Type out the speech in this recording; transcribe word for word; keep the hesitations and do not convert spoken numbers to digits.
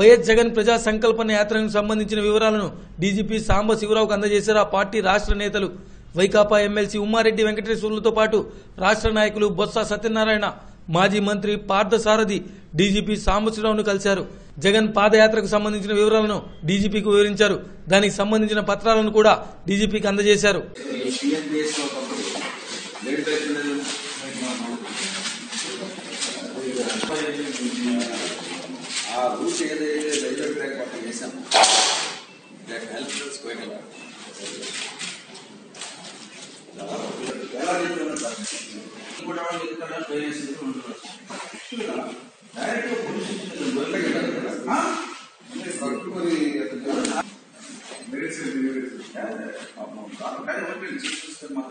YS Jagan ప్రజా సంకల్పన యాత్రకు సంబంధించిన వివరాలను డీజీపీ సాంబ శివరావుకు అందజేశారు. ఆ పార్టీ రాష్ట్ర నేతలు వైకాపా ఎమ్మెల్సీ ఉమా రెడ్డివెంకటరి సులుతో పాటు రాష్ట్ర నాయకులు బొత్స సత్యనారాయణ, మాజీ మంత్రి పార్ద సారథి డీజీపీ సామ సురావును కలిశారు. జగన్ పాదయాత్రకు సంబంధించిన వివరాలను డీజీపీకి వివరించారు. దానికి సంబంధించిన పత్రాలను కూడా డీజీపీకి అందజేశారు. Medicine, medicine. Yeah, yeah.